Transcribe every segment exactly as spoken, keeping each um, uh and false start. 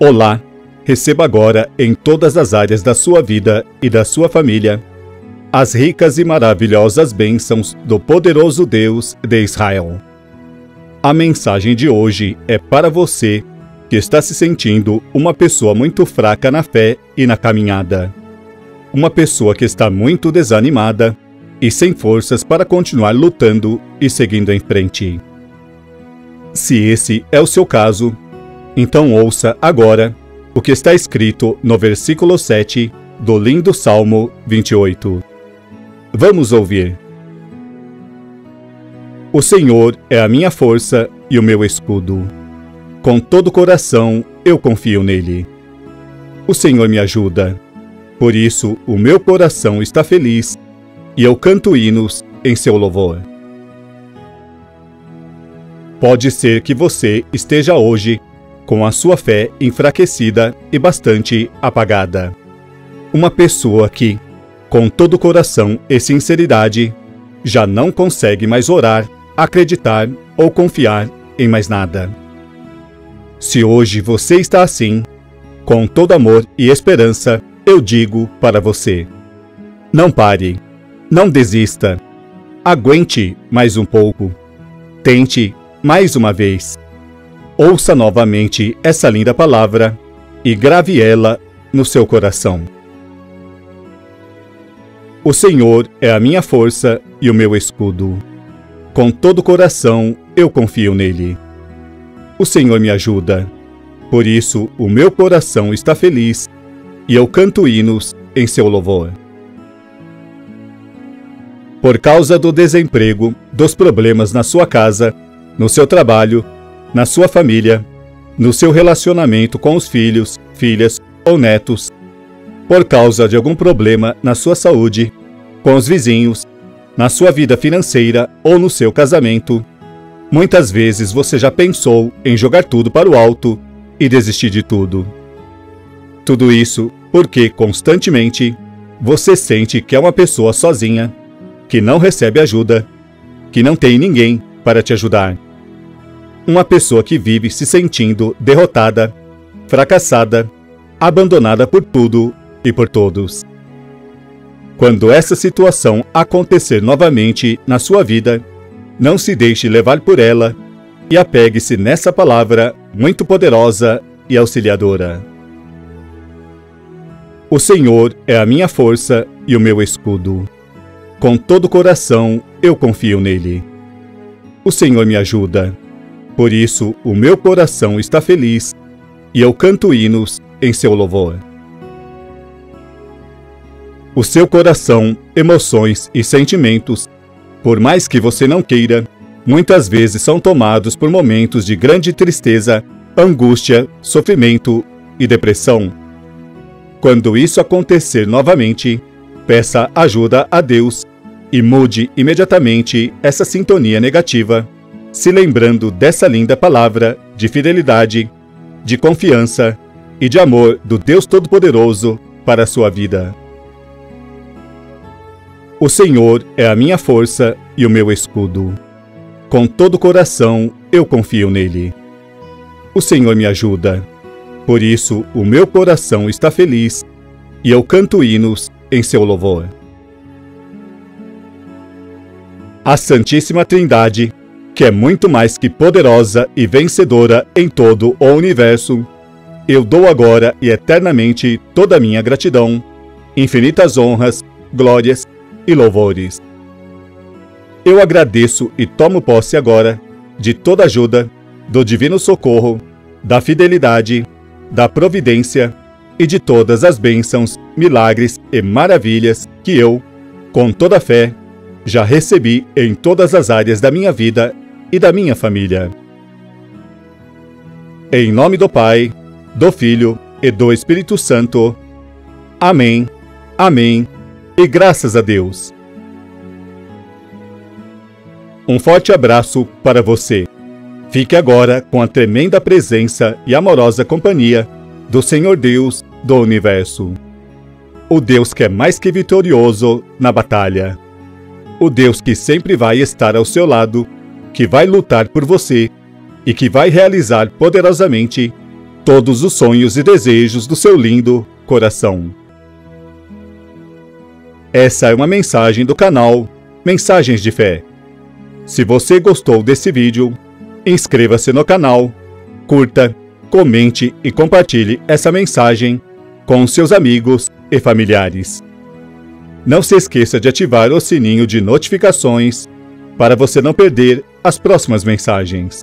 Olá! Receba agora, em todas as áreas da sua vida e da sua família, as ricas e maravilhosas bênçãos do poderoso Deus de Israel. A mensagem de hoje é para você que está se sentindo uma pessoa muito fraca na fé e na caminhada. Uma pessoa que está muito desanimada e sem forças para continuar lutando e seguindo em frente. Se esse é o seu caso, então ouça agora o que está escrito no versículo sete do lindo Salmo vinte e oito. Vamos ouvir. O Senhor é a minha força e o meu escudo. Com todo o coração eu confio nele. O Senhor me ajuda. Por isso o meu coração está feliz e eu canto hinos em seu louvor. Pode ser que você esteja hoje com a sua fé enfraquecida e bastante apagada. Uma pessoa que, com todo o coração e sinceridade, já não consegue mais orar, acreditar ou confiar em mais nada. Se hoje você está assim, com todo amor e esperança, eu digo para você: não pare, não desista, aguente mais um pouco, tente mais uma vez. Ouça novamente essa linda palavra e grave ela no seu coração. O Senhor é a minha força e o meu escudo. Com todo o coração eu confio nele. O Senhor me ajuda. Por isso o meu coração está feliz e eu canto hinos em seu louvor. Por causa do desemprego, dos problemas na sua casa, no seu trabalho, na sua família, no seu relacionamento com os filhos, filhas ou netos, por causa de algum problema na sua saúde, com os vizinhos, na sua vida financeira ou no seu casamento, muitas vezes você já pensou em jogar tudo para o alto e desistir de tudo. Tudo isso porque constantemente você sente que é uma pessoa sozinha, que não recebe ajuda, que não tem ninguém para te ajudar. Uma pessoa que vive se sentindo derrotada, fracassada, abandonada por tudo e por todos. Quando essa situação acontecer novamente na sua vida, não se deixe levar por ela e apegue-se nessa palavra muito poderosa e auxiliadora. O Senhor é a minha força e o meu escudo. Com todo o coração eu confio nele. O Senhor me ajuda. Por isso, o meu coração está feliz e eu canto hinos em seu louvor. O seu coração, emoções e sentimentos, por mais que você não queira, muitas vezes são tomados por momentos de grande tristeza, angústia, sofrimento e depressão. Quando isso acontecer novamente, peça ajuda a Deus e mude imediatamente essa sintonia negativa, se lembrando dessa linda palavra de fidelidade, de confiança e de amor do Deus Todo-Poderoso para a sua vida. O Senhor é a minha força e o meu escudo. Com todo o coração eu confio nele. O Senhor me ajuda. Por isso o meu coração está feliz e eu canto hinos em seu louvor. A Santíssima Trindade, que é muito mais que poderosa e vencedora em todo o universo, eu dou agora e eternamente toda a minha gratidão, infinitas honras, glórias e louvores. Eu agradeço e tomo posse agora de toda ajuda, do divino socorro, da fidelidade, da providência e de todas as bênçãos, milagres e maravilhas que eu, com toda a fé, já recebi em todas as áreas da minha vida e da minha família. Em nome do Pai, do Filho e do Espírito Santo. Amém, amém e graças a Deus. Um forte abraço para você. Fique agora com a tremenda presença e amorosa companhia do Senhor Deus do Universo. O Deus que é mais que vitorioso na batalha. O Deus que sempre vai estar ao seu lado, que vai lutar por você e que vai realizar poderosamente todos os sonhos e desejos do seu lindo coração. Essa é uma mensagem do canal Mensagens de Fé. Se você gostou desse vídeo, inscreva-se no canal, curta, comente e compartilhe essa mensagem com seus amigos e familiares. Não se esqueça de ativar o sininho de notificações para você não perder as próximas mensagens.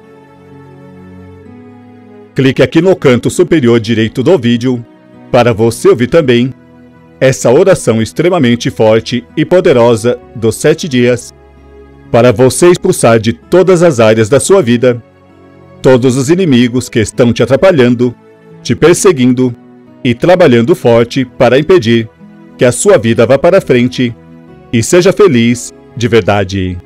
Clique aqui no canto superior direito do vídeo para você ouvir também essa oração extremamente forte e poderosa dos sete dias para você expulsar de todas as áreas da sua vida todos os inimigos que estão te atrapalhando, te perseguindo e trabalhando forte para impedir que a sua vida vá para frente e seja feliz de verdade.